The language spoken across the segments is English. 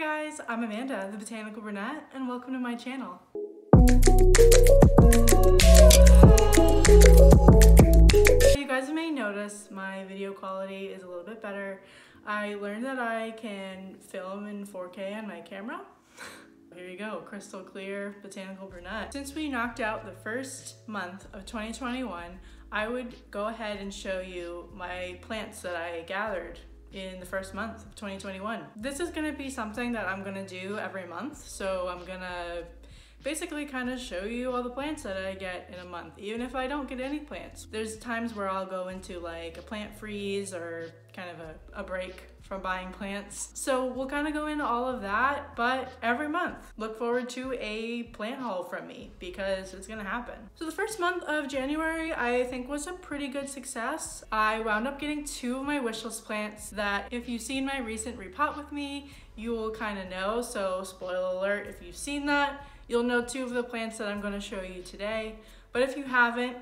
Hi guys, I'm Amanda, the Botanical Brunette, and welcome to my channel. You guys may notice my video quality is a little bit better. I learned that I can film in 4K on my camera. Here you go, crystal clear Botanical Brunette. Since we knocked out the first month of 2021, I would go ahead and show you my plants that I gathered in the first month of 2021. This is gonna be something that I'm gonna do every month, so I'm gonna basically kind of show you all the plants that I get in a month, even if I don't get any plants. There's times where I'll go into like a plant freeze or kind of a break from buying plants. So we'll kind of go into all of that, but every month, look forward to a plant haul from me because it's gonna happen. So the first month of January, I think was a pretty good success. I wound up getting two of my wish list plants that if you've seen my recent repot with me, you will kind of know, so spoiler alert, if you've seen that, you'll know two of the plants that I'm gonna show you today, but if you haven't,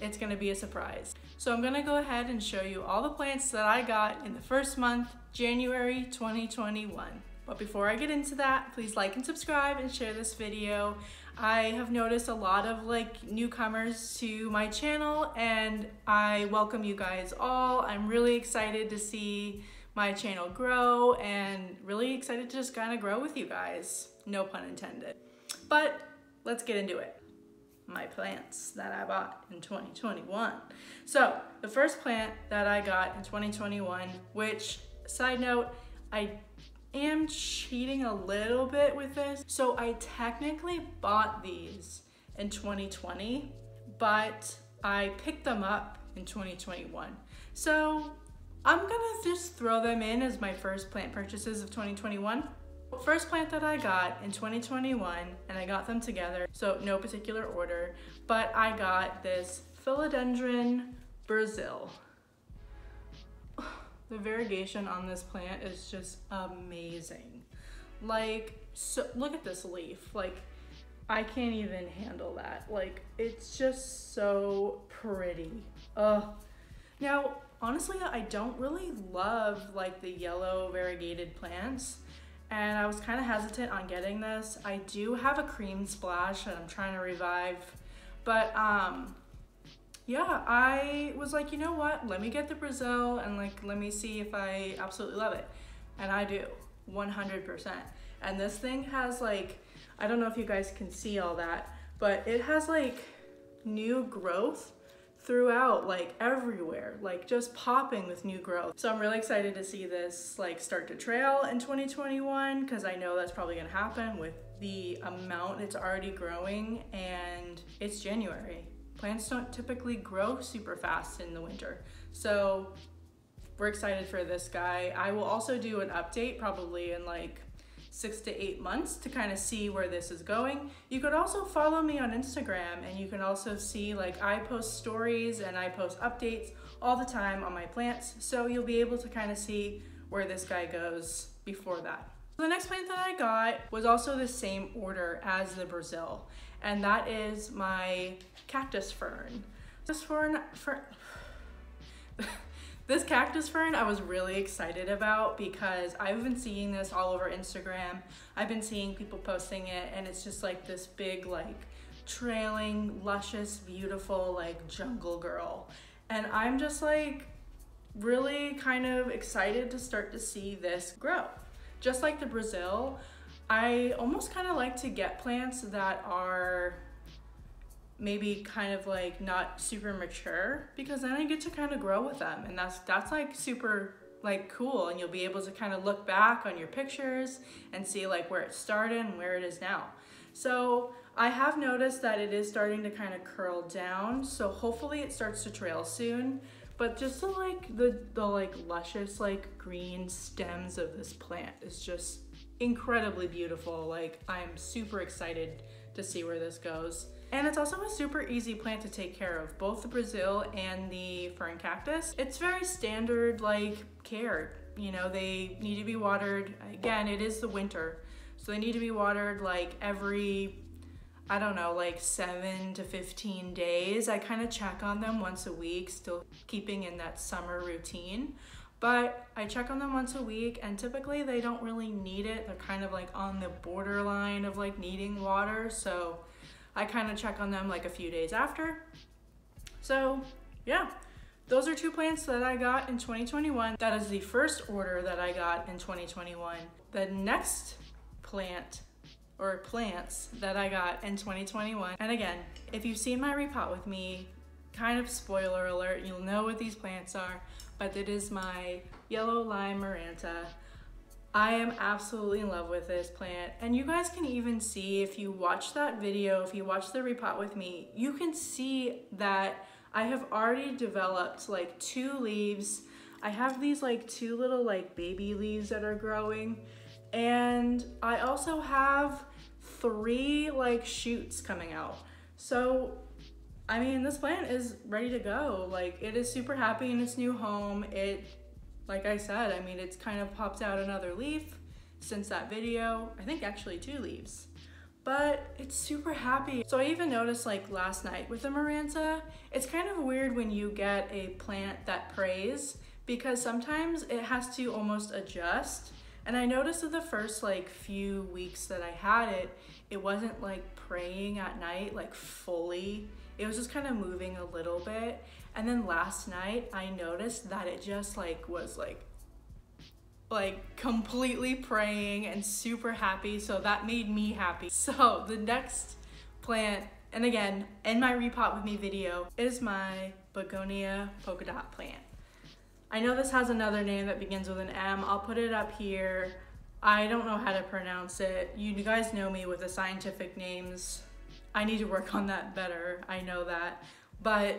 it's gonna be a surprise. So I'm gonna go ahead and show you all the plants that I got in the first month, January 2021. But before I get into that, please like and subscribe and share this video. I have noticed a lot of like newcomers to my channel and I welcome you guys all. I'm really excited to see my channel grow and really excited to just kind of grow with you guys, no pun intended. But let's get into it. My plants that I bought in 2021. So the first plant that I got in 2021, which side note, I am cheating a little bit with this. So I technically bought these in 2020, but I picked them up in 2021. So I'm gonna just throw them in as my first plant purchases of 2021. First plant that I got in 2021, and I got them together, so no particular order, but I got this philodendron brazil. The variegation on this plant is just amazing. Like, so, look at this leaf. Like, I can't even handle that. Like, it's just so pretty. Now, honestly, I don't really love like the yellow variegated plants. And I was kind of hesitant on getting this. I do have a cream splash that I'm trying to revive, but yeah, I was like, you know what? Let me get the Brazil and like, let me see if I absolutely love it. And I do, 100%. And this thing has like, I don't know if you guys can see all that, but it has like new growth throughout, like everywhere, like just popping with new growth. So I'm really excited to see this like start to trail in 2021 because I know that's probably gonna happen with the amount it's already growing, and it's January. Plants don't typically grow super fast in the winter. So we're excited for this guy. I will also do an update probably in like 6 to 8 months to kind of see where this is going. You could also follow me on Instagram and you can also see like I post stories and I post updates all the time on my plants. So you'll be able to kind of see where this guy goes before that. The next plant that I got was also the same order as the Brazil, and that is my cactus fern. This cactus fern I was really excited about because I've been seeing this all over Instagram. I've been seeing people posting it, and it's just like this big, like trailing, luscious, beautiful, like jungle girl. And I'm just like really kind of excited to start to see this grow. Just like the Brazil, I almost kind of like to get plants that are maybe kind of like not super mature, because then I get to kind of grow with them, and that's like super like cool, and you'll be able to kind of look back on your pictures and see like where it started and where it is now. So I have noticed that it is starting to kind of curl down, so hopefully it starts to trail soon. But just the like the like luscious like green stems of this plant is just incredibly beautiful. Like, I'm super excited to see where this goes. And it's also a super easy plant to take care of, both the Brazil and the fern cactus. It's very standard like care, you know, they need to be watered. Again, it is the winter, so they need to be watered like every, I don't know, like 7 to 15 days. I kind of check on them once a week, still keeping in that summer routine. but I check on them once a week, and typically they don't really need it. They're kind of like on the borderline of like needing water, so I kind of check on them like a few days after. So yeah, those are two plants that I got in 2021. That is the first order that I got in 2021. The next plant or plants that I got in 2021. And again, if you've seen my repot with me, kind of spoiler alert, you'll know what these plants are, but it is my yellow lime Maranta. I am absolutely in love with this plant. And you guys can even see, if you watch that video, if you watch the repot with me, you can see that I have already developed like two leaves. I have these like two little like baby leaves that are growing. And I also have three like shoots coming out. So, I mean, this plant is ready to go. Like, it is super happy in its new home. It, like I said, I mean, it's kind of popped out another leaf since that video. I think actually two leaves, but it's super happy. So I even noticed like last night with the Maranta, it's kind of weird when you get a plant that prays, because sometimes it has to almost adjust. And I noticed that the first like few weeks that I had it, it wasn't like praying at night, like fully. It was just kind of moving a little bit. And then last night I noticed that it just like was like completely praying and super happy. So that made me happy. So the next plant, and again, in my repot with me video, is my Begonia polka dot plant. I know this has another name that begins with an M. I'll put it up here. I don't know how to pronounce it. You guys know me with the scientific names. I need to work on that better, I know that. But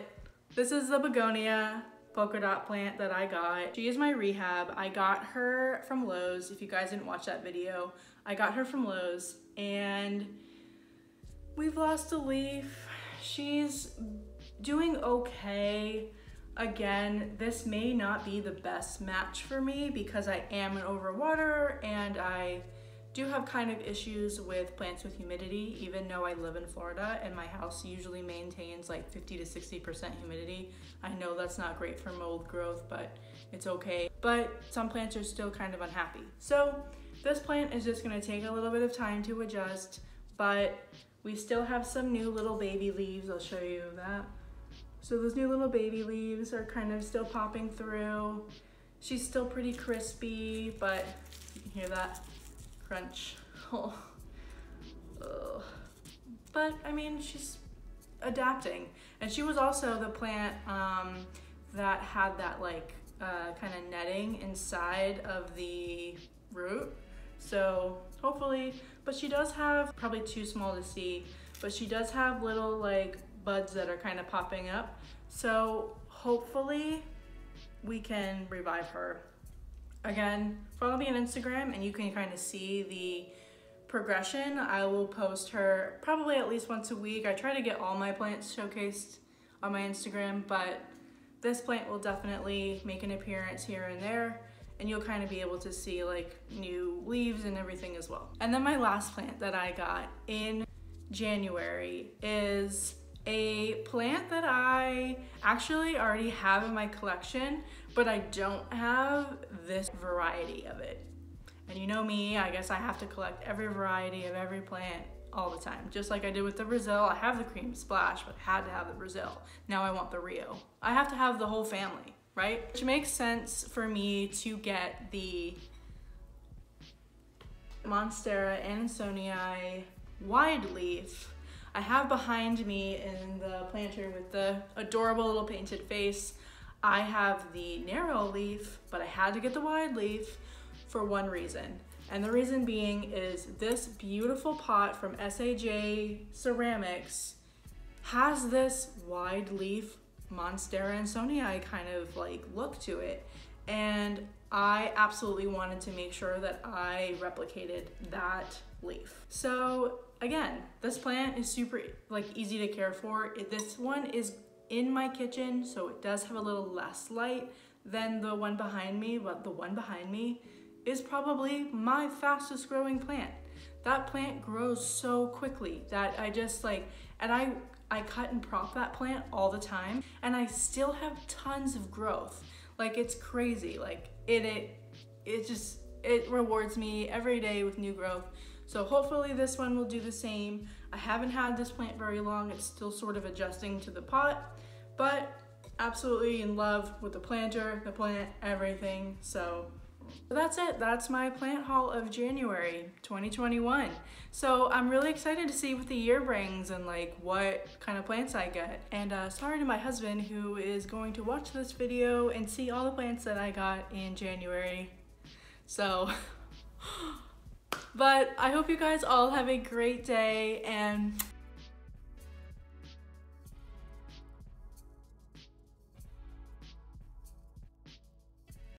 this is the Begonia polka dot plant that I got. She is my rehab. I got her from Lowe's. If you guys didn't watch that video, I got her from Lowe's, and we've lost a leaf. She's doing okay. Again, this may not be the best match for me because I am an overwaterer, and I do have kind of issues with plants with humidity, even though I live in Florida and my house usually maintains like 50 to 60% humidity. I know that's not great for mold growth, but it's okay. But some plants are still kind of unhappy. So this plant is just gonna take a little bit of time to adjust, but we still have some new little baby leaves. I'll show you that. So those new little baby leaves are kind of still popping through. She's still pretty crispy, but you can hear that crunch. Oh. Ugh. But I mean, she's adapting. And she was also the plant that had that like kind of netting inside of the root. So hopefully, but she does have, probably too small to see, but she does have little like buds that are kind of popping up. So hopefully we can revive her. Again, follow me on Instagram and you can kind of see the progression. I will post her probably at least once a week. I try to get all my plants showcased on my Instagram, but this plant will definitely make an appearance here and there, and you'll kind of be able to see like new leaves and everything as well. And then my last plant that I got in January is a plant that I actually already have in my collection, but I don't have this variety of it. And you know me, I guess I have to collect every variety of every plant all the time. Just like I did with the Brazil, I have the cream splash, but I had to have the Brazil. Now I want the Rio. I have to have the whole family, right? Which makes sense for me to get the Monstera Adansonii wide leaf. I have behind me in the planter with the adorable little painted face, I have the narrow leaf, but I had to get the wide leaf for one reason. And the reason being is this beautiful pot from SAJ Ceramics has this wide leaf Monstera Adansonii kind of like look to it. And I absolutely wanted to make sure that I replicated that leaf. So again, this plant is super like easy to care for. This one is in my kitchen, so it does have a little less light than the one behind me, but the one behind me is probably my fastest growing plant. That plant grows so quickly that I just like, and I cut and prop that plant all the time, and I still have tons of growth. Like, it's crazy. Like, it rewards me every day with new growth. So hopefully this one will do the same. I haven't had this plant very long. It's still sort of adjusting to the pot, but absolutely in love with the planter, the plant, everything. So that's it. That's my plant haul of January 2021. So I'm really excited to see what the year brings and like what kind of plants I get. And sorry to my husband, who is going to watch this video and see all the plants that I got in January. So, but I hope you guys all have a great day, and